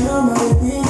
Come on, baby.